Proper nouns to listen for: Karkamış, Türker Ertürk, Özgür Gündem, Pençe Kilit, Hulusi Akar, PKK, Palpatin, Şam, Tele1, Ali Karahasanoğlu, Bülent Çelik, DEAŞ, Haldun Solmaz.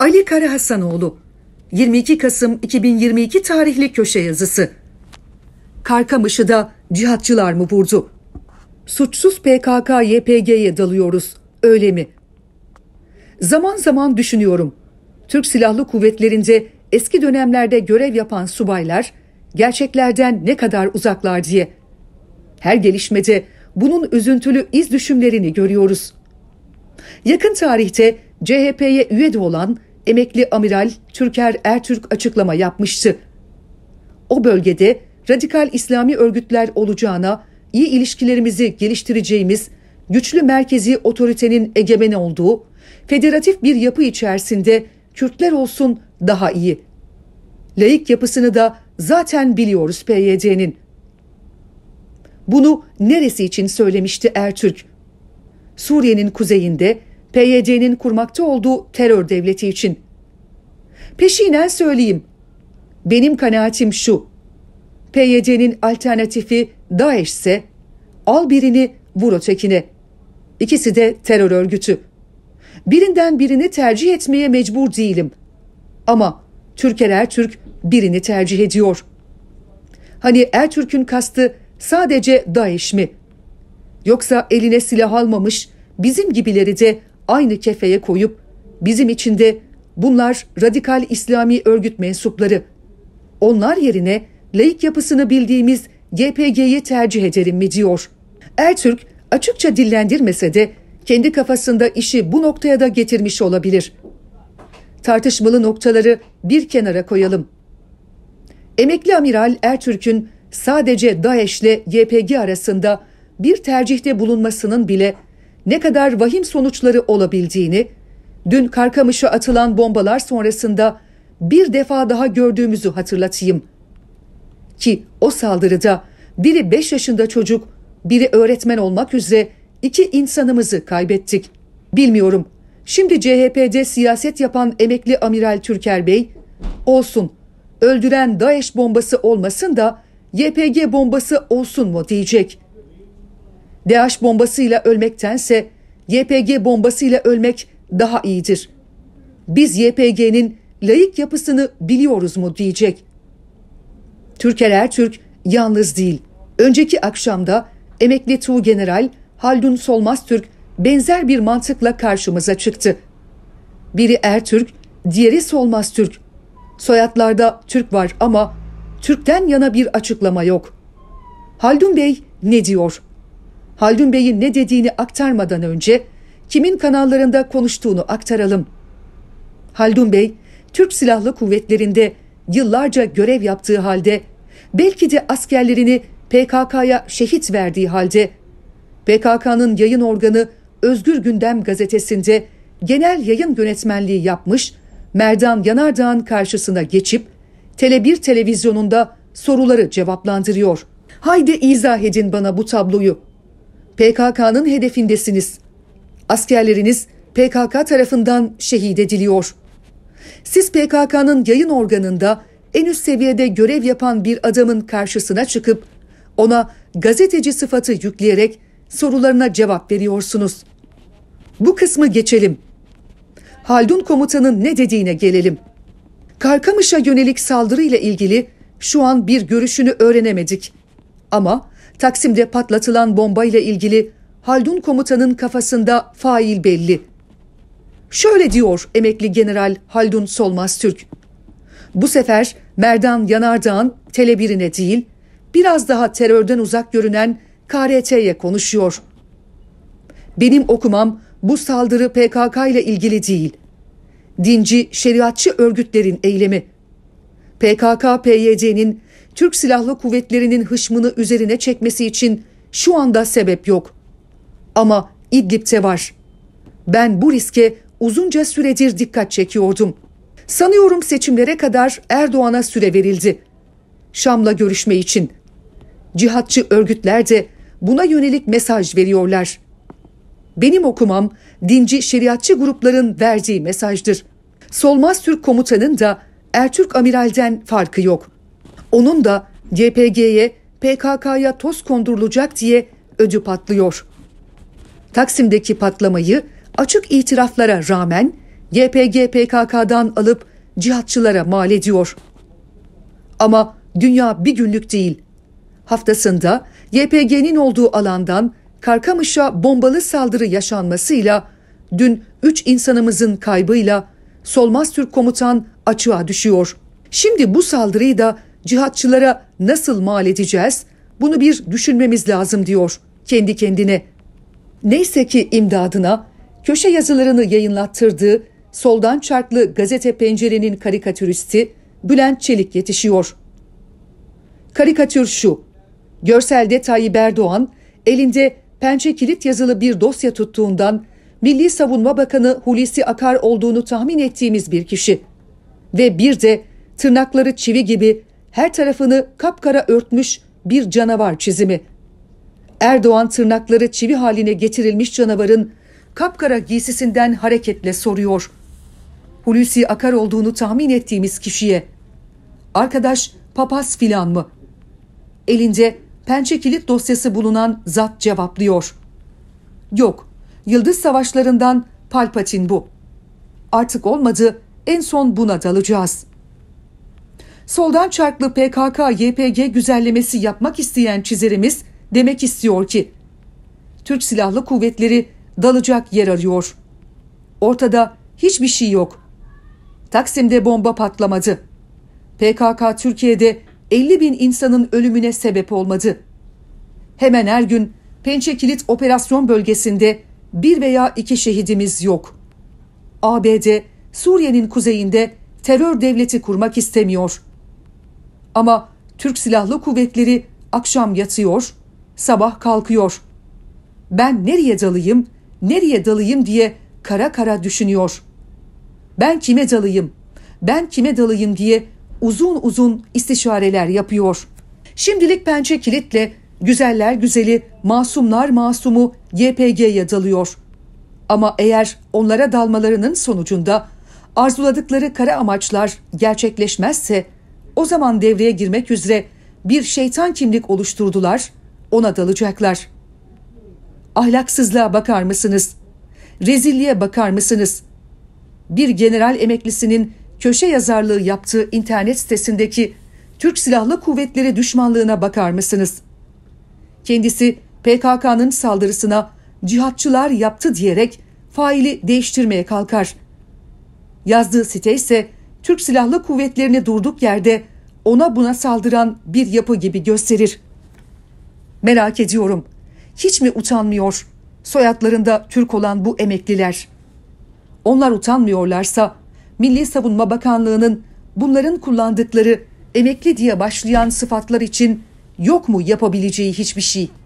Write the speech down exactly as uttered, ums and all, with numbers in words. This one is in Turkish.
Ali Karahasanoğlu, yirmi iki Kasım iki bin yirmi iki tarihli köşe yazısı. Karkamış'ı da cihatçılar mı vurdu? Suçsuz P K K Y P G'ye dalıyoruz, öyle mi? Zaman zaman düşünüyorum. Türk Silahlı Kuvvetleri'nde eski dönemlerde görev yapan subaylar gerçeklerden ne kadar uzaklar diye. Her gelişmede bunun üzüntülü iz düşümlerini görüyoruz. Yakın tarihte C H P'ye üye de olan emekli amiral Türker Ertürk açıklama yapmıştı. O bölgede radikal İslami örgütler olacağına iyi ilişkilerimizi geliştireceğimiz, güçlü merkezi otoritenin egemen olduğu, federatif bir yapı içerisinde Kürtler olsun daha iyi. Laik yapısını da zaten biliyoruz P Y D'nin. Bunu neresi için söylemişti Ertürk? Suriye'nin kuzeyinde P Y D'nin kurmakta olduğu terör devleti için. Peşinen söyleyeyim. Benim kanaatim şu. P Y D'nin alternatifi DEAŞ ise al birini vur ötekine. İkisi de terör örgütü. Birinden birini tercih etmeye mecbur değilim. Ama Türker Ertürk birini tercih ediyor. Hani Ertürk'ün kastı sadece DEAŞ mi? Yoksa eline silah almamış bizim gibileri de aynı kefeye koyup bizim için de bunlar radikal İslami örgüt mensupları, onlar yerine laik yapısını bildiğimiz Y P G'yi tercih edelim mi diyor. Ertürk açıkça dillendirmese de kendi kafasında işi bu noktaya da getirmiş olabilir. Tartışmalı noktaları bir kenara koyalım. Emekli amiral Ertürk'ün sadece DEAŞ ile Y P G arasında bir tercihte bulunmasının bile ne kadar vahim sonuçları olabildiğini, dün Karkamış'a atılan bombalar sonrasında bir defa daha gördüğümüzü hatırlatayım. Ki o saldırıda biri beş yaşında çocuk, biri öğretmen olmak üzere iki insanımızı kaybettik. Bilmiyorum, şimdi C H P'de siyaset yapan emekli amiral Türker Bey, olsun, öldüren DEAŞ bombası olmasın da Y P G bombası olsun mu diyecek. DEAŞ bombasıyla ölmektense Y P G bombasıyla ölmek daha iyidir. Biz Y P G'nin laik yapısını biliyoruz mu diyecek. Türker Ertürk yalnız değil. Önceki akşamda emekli Tuğgeneral Haldun Solmaz Türk benzer bir mantıkla karşımıza çıktı. Biri Ertürk, diğeri Solmaz Türk. Soyadlarda Türk var ama Türk'ten yana bir açıklama yok. Haldun Bey ne diyor? Haldun Bey'in ne dediğini aktarmadan önce kimin kanallarında konuştuğunu aktaralım. Haldun Bey, Türk Silahlı Kuvvetleri'nde yıllarca görev yaptığı halde, belki de askerlerini P K K'ya şehit verdiği halde, P K K'nın yayın organı Özgür Gündem gazetesinde genel yayın yönetmenliği yapmış, Merdan Yanardağ'ın karşısına geçip Tele bir televizyonunda soruları cevaplandırıyor. Haydi izah edin bana bu tabloyu. P K K'nın hedefindesiniz. Askerleriniz P K K tarafından şehit ediliyor. Siz P K K'nın yayın organında en üst seviyede görev yapan bir adamın karşısına çıkıp ona gazeteci sıfatı yükleyerek sorularına cevap veriyorsunuz. Bu kısmı geçelim. Haldun komutanın ne dediğine gelelim. Karkamış'a yönelik saldırıyla ilgili şu an bir görüşünü öğrenemedik. Ama Taksim'de patlatılan bombayla ilgili Haldun komutanın kafasında fail belli. Şöyle diyor emekli general Haldun Solmaz Türk. Bu sefer Merdan Yanardağ'ın Tele bir'ine değil, biraz daha terörden uzak görünen K R T'ye konuşuyor. Benim okumam bu saldırı P K K ile ilgili değil. Dinci, şeriatçı örgütlerin eylemi. P K K-P Y D'nin Türk Silahlı Kuvvetleri'nin hışmını üzerine çekmesi için şu anda sebep yok. Ama İdlib'te var. Ben bu riske uzunca süredir dikkat çekiyordum. Sanıyorum seçimlere kadar Erdoğan'a süre verildi. Şam'la görüşme için. Cihatçı örgütler de buna yönelik mesaj veriyorlar. Benim okumam dinci şeriatçı grupların verdiği mesajdır. Solmaz Türk komutanın da Ertürk amiralden farkı yok. Onun da Y P G'ye, P K K'ya toz kondurulacak diye ödü patlıyor. Taksim'deki patlamayı açık itiraflara rağmen Y P G P K K'dan alıp cihatçılara mal ediyor. Ama dünya bir günlük değil. Haftasında Y P G'nin olduğu alandan Karkamış'a bombalı saldırı yaşanmasıyla, dün üç insanımızın kaybıyla Solmaz Türk komutan açığa düşüyor. Şimdi bu saldırıyı da cihatçılara nasıl mal edeceğiz? Bunu bir düşünmemiz lazım diyor kendi kendine. Neyse ki imdadına köşe yazılarını yayınlattırdığı soldan çarklı gazete Pencere'nin karikatüristi Bülent Çelik yetişiyor. Karikatür şu: görselde Tayyip Erdoğan elinde Pençe Kilit yazılı bir dosya tuttuğundan Milli Savunma Bakanı Hulusi Akar olduğunu tahmin ettiğimiz bir kişi ve bir de tırnakları çivi gibi her tarafını kapkara örtmüş bir canavar çizimi. Erdoğan tırnakları çivi haline getirilmiş canavarın kapkara giysisinden hareketle soruyor: Hulusi Akar olduğunu tahmin ettiğimiz kişiye, "Arkadaş papaz filan mı?" Elinde Pençe Kilit dosyası bulunan zat cevaplıyor: "Yok, Yıldız Savaşlarından Palpatin bu. Artık olmadı, en son buna dalacağız." Soldan çarklı P K K-Y P G güzellemesi yapmak isteyen çizerimiz demek istiyor ki Türk Silahlı Kuvvetleri dalacak yer arıyor. Ortada hiçbir şey yok. Taksim'de bomba patlamadı. P K K Türkiye'de elli bin insanın ölümüne sebep olmadı. Hemen her gün Pençe Kilit operasyon bölgesinde bir veya iki şehidimiz yok. A B D Suriye'nin kuzeyinde terör devleti kurmak istemiyor. Ama Türk Silahlı Kuvvetleri akşam yatıyor, sabah kalkıyor. Ben nereye dalayım, nereye dalayım diye kara kara düşünüyor. Ben kime dalayım, ben kime dalayım diye uzun uzun istişareler yapıyor. Şimdilik Pençe Kilit'le güzeller güzeli, masumlar masumu Y P G'ye dalıyor. Ama eğer onlara dalmalarının sonucunda arzuladıkları kara amaçlar gerçekleşmezse, o zaman devreye girmek üzere bir şeytan kimlik oluşturdular, ona dalacaklar. Ahlaksızlığa bakar mısınız? Rezilliğe bakar mısınız? Bir general emeklisinin köşe yazarlığı yaptığı internet sitesindeki Türk Silahlı Kuvvetleri düşmanlığına bakar mısınız? Kendisi P K K'nın saldırısına cihatçılar yaptı diyerek faili değiştirmeye kalkar. Yazdığı site ise Türk Silahlı Kuvvetleri'ni durduk yerde ona buna saldıran bir yapı gibi gösterir. Merak ediyorum, hiç mi utanmıyor soyadlarında Türk olan bu emekliler? Onlar utanmıyorlarsa Milli Savunma Bakanlığı'nın bunların kullandıkları emekli diye başlayan sıfatlar için yok mu yapabileceği hiçbir şey?